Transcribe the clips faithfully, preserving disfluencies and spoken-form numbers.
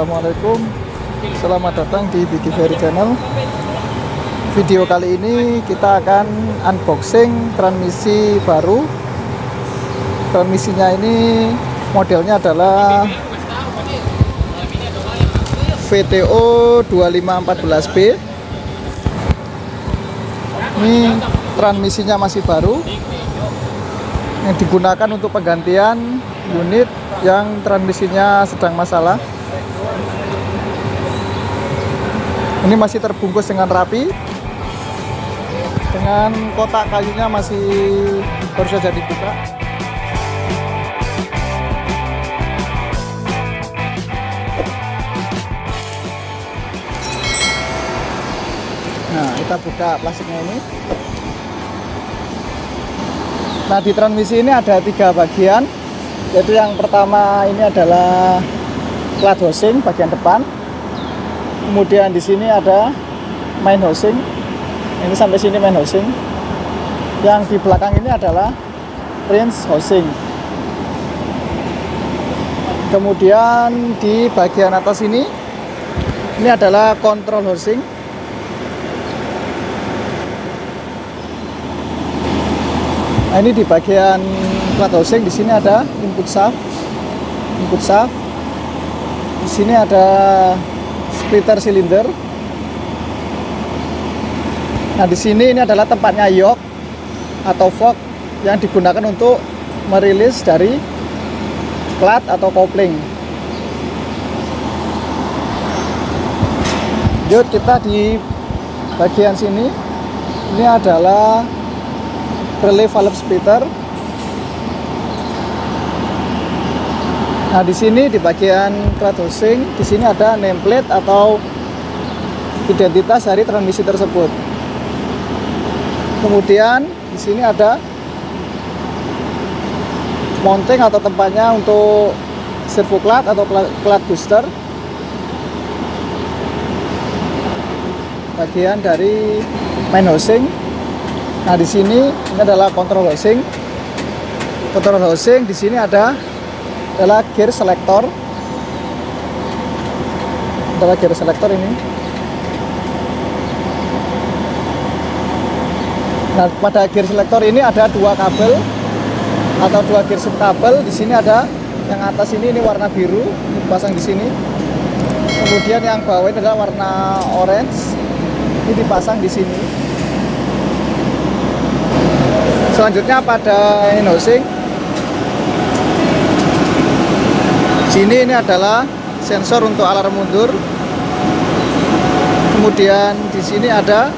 Assalamualaikum, selamat datang di Biggy Feri Channel. Video kali ini kita akan unboxing transmisi baru. Transmisinya ini modelnya adalah V T O dua lima satu empat B. Ini transmisinya masih baru, yang digunakan untuk penggantian unit yang transmisinya sedang masalah. Ini masih terbungkus dengan rapi, dengan kotak kayunya masih baru saja dibuka. Nah, kita buka plastiknya ini. Nah, di transmisi ini ada tiga bagian, yaitu yang pertama ini adalah clutch housing bagian depan, kemudian di sini ada main housing, ini sampai sini main housing, yang di belakang ini adalah range housing. Kemudian di bagian atas ini ini adalah control housing. Nah, ini di bagian clutch housing di sini ada input shaft, input shaft. Di sini ada splitter silinder. Nah, di sini ini adalah tempatnya yoke atau fork yang digunakan untuk merilis dari clutch atau kopling. Yuk, kita di bagian sini ini adalah relay valve splitter. Nah, di sini di bagian clutch housing, di sini ada nameplate atau identitas dari transmisi tersebut. Kemudian di sini ada mounting atau tempatnya untuk servo clutch atau clutch booster. Bagian dari main housing. Nah, di sini ini adalah control housing. Control housing di sini ada adalah gear selector. Adalah gear selector ini. Nah, pada gear selector ini ada dua kabel atau dua gear shift kabel. Di sini ada yang atas ini ini warna biru, dipasang di sini. Kemudian yang bawah ini adalah warna orange. Ini dipasang di sini. Selanjutnya pada main housing, sini ini adalah sensor untuk alarm mundur. Kemudian di sini ada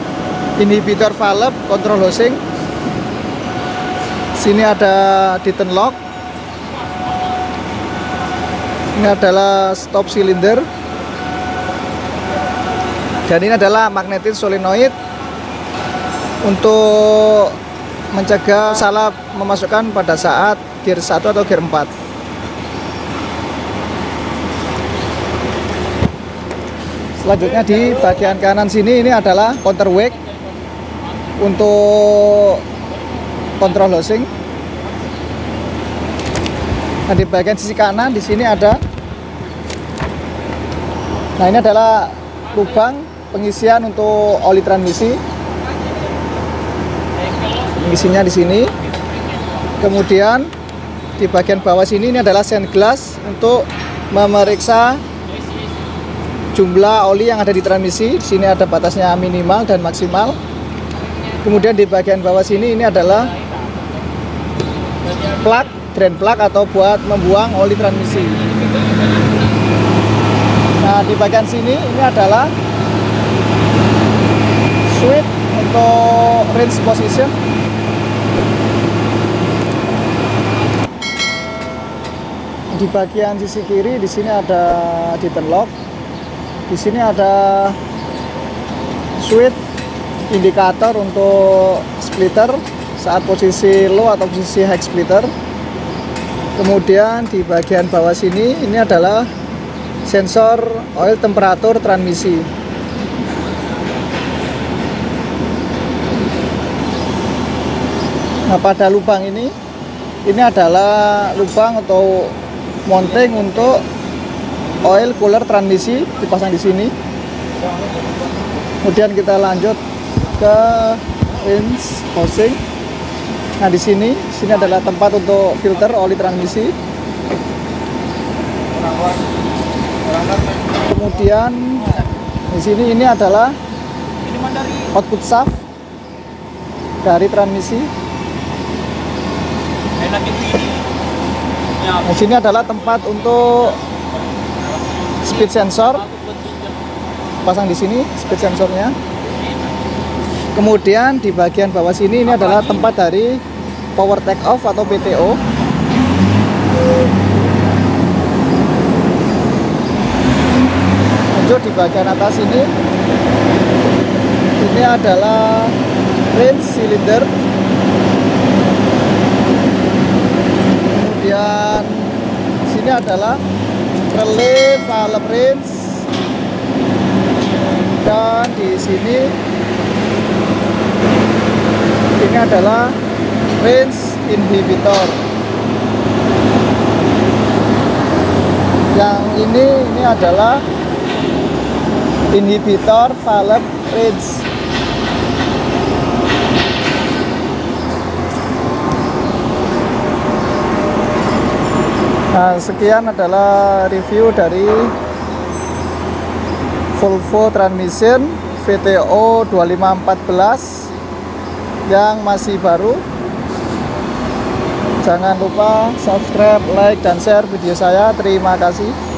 inhibitor valve control housing. Sini ada detent lock. Ini adalah stop silinder. Dan ini adalah magnetic solenoid untuk mencegah salah memasukkan pada saat gear satu atau gear empat. Selanjutnya di bagian kanan sini ini adalah counter wake untuk control housing. Nah, di bagian sisi kanan di sini ada, nah ini adalah lubang pengisian untuk oli transmisi. Isinya di sini. Kemudian di bagian bawah sini ini adalah sand glass untuk memeriksa jumlah oli yang ada di transmisi. Di sini ada batasnya minimal dan maksimal. Kemudian di bagian bawah sini ini adalah plug, drain plug atau buat membuang oli transmisi. Nah, di bagian sini ini adalah switch untuk range position. Di bagian sisi kiri di sini ada detent lock. Di sini ada switch indikator untuk splitter saat posisi low atau posisi high splitter. Kemudian di bagian bawah sini ini adalah sensor oil temperatur transmisi. Nah, pada lubang ini ini adalah lubang atau mounting untuk oil cooler transmisi dipasang di sini. Kemudian kita lanjut ke Range Housing. Nah, di sini sini adalah tempat untuk filter oli transmisi. Kemudian di sini ini adalah output shaft dari transmisi. Nah, sini adalah tempat untuk speed sensor. Pasang di sini speed sensornya. Kemudian di bagian bawah sini ini adalah tempat dari power take off atau P T O. Lanjut di bagian atas ini ini adalah range silinder. Kemudian sini adalah relay valve range. Dan di sini ini adalah range inhibitor. Yang ini ini adalah inhibitor valve range. Nah, sekian adalah review dari Volvo transmission V T O dua lima satu empat yang masih baru. Jangan lupa subscribe, like, dan share video saya. Terima kasih.